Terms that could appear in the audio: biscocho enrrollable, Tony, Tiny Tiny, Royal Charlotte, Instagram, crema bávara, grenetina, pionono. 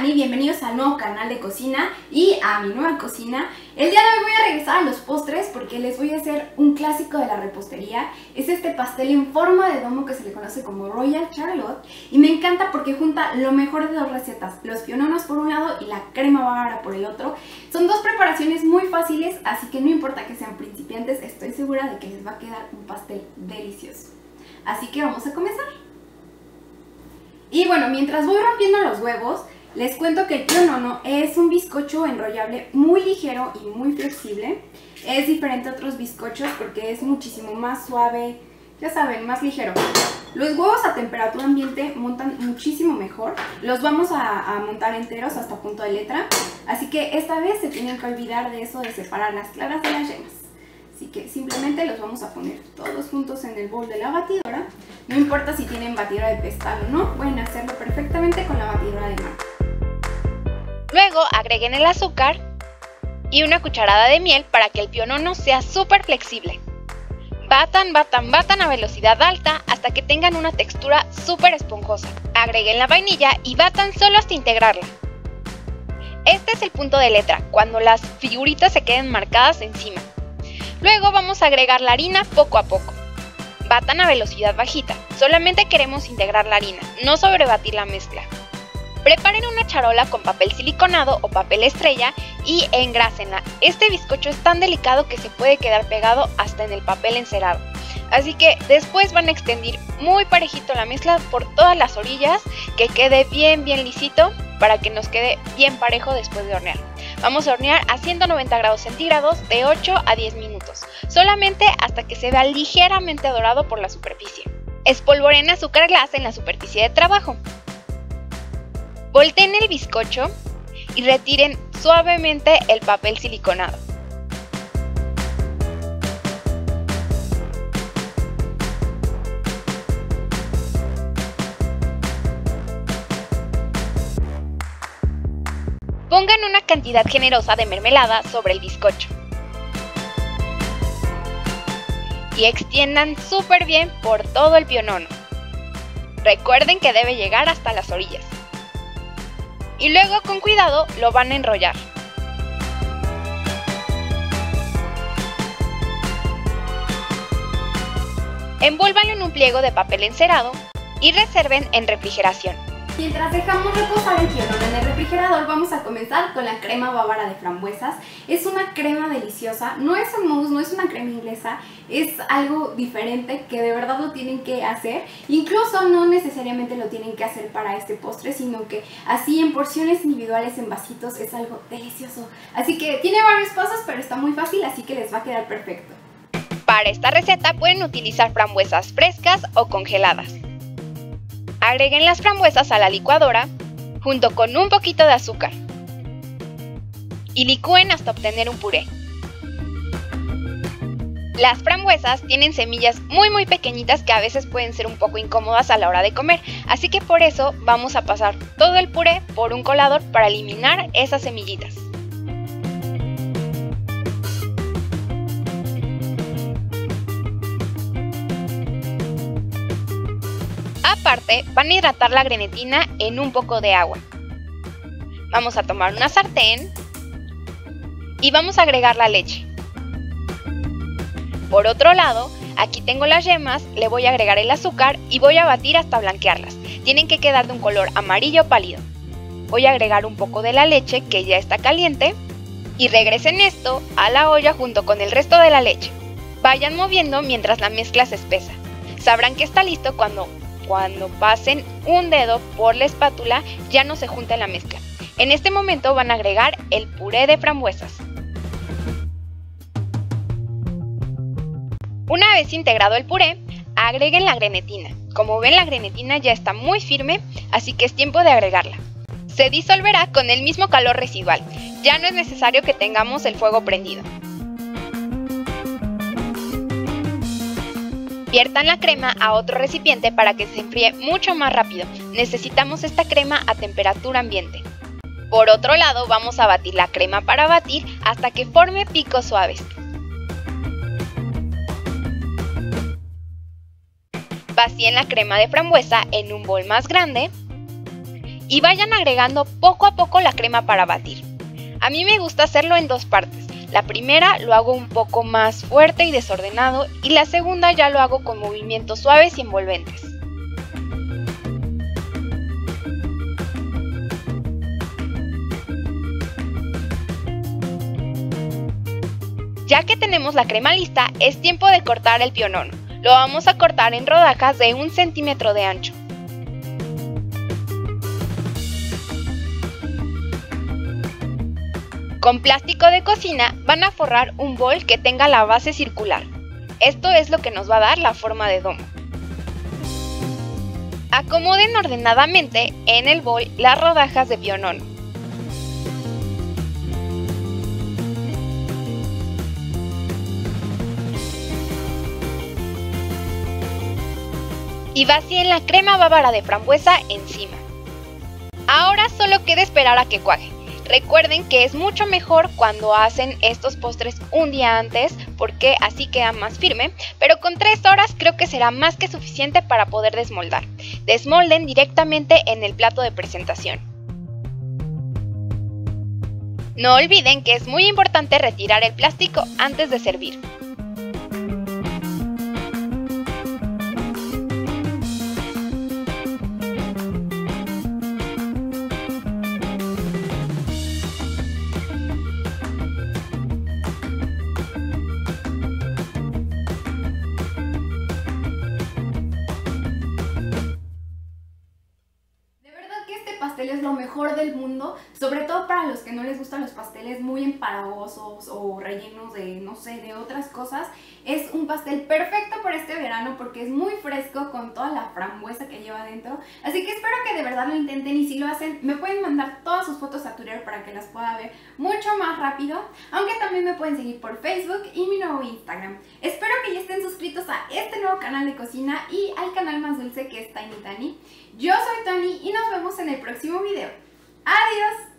Tiny, bienvenidos al nuevo canal de cocina y a mi nueva cocina. El día de hoy voy a regresar a los postres porque les voy a hacer un clásico de la repostería. Es este pastel en forma de domo que se le conoce como Royal Charlotte y me encanta porque junta lo mejor de dos recetas, los piononos por un lado y la crema bávara por el otro. Son dos preparaciones muy fáciles, así que no importa que sean principiantes, estoy segura de que les va a quedar un pastel delicioso. Así que vamos a comenzar. Y bueno, mientras voy rompiendo los huevos, les cuento que el pionono es un bizcocho enrollable muy ligero y muy flexible. Es diferente a otros bizcochos porque es muchísimo más suave, ya saben, más ligero. Los huevos a temperatura ambiente montan muchísimo mejor. Los vamos a montar enteros hasta punto de letra. Así que esta vez se tienen que olvidar de eso de separar las claras de las yemas. Así que simplemente los vamos a poner todos juntos en el bol de la batidora. No importa si tienen batidora de pestal o no, pueden hacerlo perfectamente con la batidora de mano. Luego agreguen el azúcar y una cucharada de miel para que el pionono sea súper flexible. Batan a velocidad alta hasta que tengan una textura súper esponjosa. Agreguen la vainilla y batan solo hasta integrarla. Este es el punto de letra, cuando las figuritas se queden marcadas encima. Luego vamos a agregar la harina poco a poco. Batan a velocidad bajita, solamente queremos integrar la harina, no sobrebatir la mezcla. Preparen una charola con papel siliconado o papel estrella y engrásenla. Este bizcocho es tan delicado que se puede quedar pegado hasta en el papel encerado. Así que después van a extender muy parejito la mezcla por todas las orillas, que quede bien lisito para que nos quede bien parejo después de hornear. Vamos a hornear a 190 grados centígrados de 8 a 10 minutos, solamente hasta que se vea ligeramente dorado por la superficie. Espolvoreen azúcar glas en la superficie de trabajo. Volteen el bizcocho y retiren suavemente el papel siliconado. Pongan una cantidad generosa de mermelada sobre el bizcocho y extiendan súper bien por todo el pionono. Recuerden que debe llegar hasta las orillas y luego con cuidado lo van a enrollar. Envuélvanlo en un pliego de papel encerado y reserven en refrigeración. Mientras dejamos reposar el pionono en el refrigerador, vamos a comenzar con la crema bávara de frambuesas. Es una crema deliciosa, no es un mousse, no es una crema inglesa, es algo diferente que de verdad lo tienen que hacer. Incluso no necesariamente lo tienen que hacer para este postre, sino que así en porciones individuales, en vasitos, es algo delicioso. Así que tiene varios pasos, pero está muy fácil, así que les va a quedar perfecto. Para esta receta pueden utilizar frambuesas frescas o congeladas. Agreguen las frambuesas a la licuadora junto con un poquito de azúcar y licúen hasta obtener un puré. Las frambuesas tienen semillas muy pequeñitas que a veces pueden ser un poco incómodas a la hora de comer, así que por eso vamos a pasar todo el puré por un colador para eliminar esas semillitas. Aparte, van a hidratar la grenetina en un poco de agua. Vamos a tomar una sartén y vamos a agregar la leche. Por otro lado, aquí tengo las yemas, le voy a agregar el azúcar y voy a batir hasta blanquearlas. Tienen que quedar de un color amarillo pálido. Voy a agregar un poco de la leche que ya está caliente y regresen esto a la olla junto con el resto de la leche. Vayan moviendo mientras la mezcla se espesa. Sabrán que está listo cuando pasen un dedo por la espátula, ya no se junta la mezcla. En este momento van a agregar el puré de frambuesas. Una vez integrado el puré, agreguen la grenetina. Como ven, la grenetina ya está muy firme, así que es tiempo de agregarla. Se disolverá con el mismo calor residual. Ya no es necesario que tengamos el fuego prendido. Viertan la crema a otro recipiente para que se enfríe mucho más rápido. Necesitamos esta crema a temperatura ambiente. Por otro lado, vamos a batir la crema para batir hasta que forme picos suaves. Vacíen la crema de frambuesa en un bol más grande y vayan agregando poco a poco la crema para batir. A mí me gusta hacerlo en dos partes. La primera lo hago un poco más fuerte y desordenado y la segunda ya lo hago con movimientos suaves y envolventes. Ya que tenemos la crema lista, es tiempo de cortar el pionono. Lo vamos a cortar en rodajas de 1 centímetro de ancho. Con plástico de cocina van a forrar un bol que tenga la base circular. Esto es lo que nos va a dar la forma de domo. Acomoden ordenadamente en el bol las rodajas de pionono. Y vacíen la crema bávara de frambuesa encima. Ahora solo queda esperar a que cuaje. Recuerden que es mucho mejor cuando hacen estos postres un día antes porque así queda más firme, pero con 3 horas creo que será más que suficiente para poder desmoldar. Desmolden directamente en el plato de presentación. No olviden que es muy importante retirar el plástico antes de servir. Es lo mejor del mundo, sobre todo para los que no les gustan los pasteles muy empalagosos o rellenos de, no sé, de otras cosas. Es un pastel perfecto para este verano porque es muy fresco con toda la frambuesa que lleva adentro. Así que espero que de verdad lo intenten y si lo hacen me pueden mandar todas sus fotos a Twitter para que las pueda ver mucho más rápido. Aunque también me pueden seguir por Facebook y mi nuevo Instagram. Espero que ya estén suscritos a este nuevo canal de cocina y al canal más dulce que es Tiny Tiny. Yo soy Tony y nos vemos en el próximo video. ¡Adiós!